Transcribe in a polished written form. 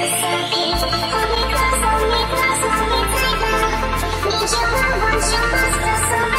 Need your love, want your master, so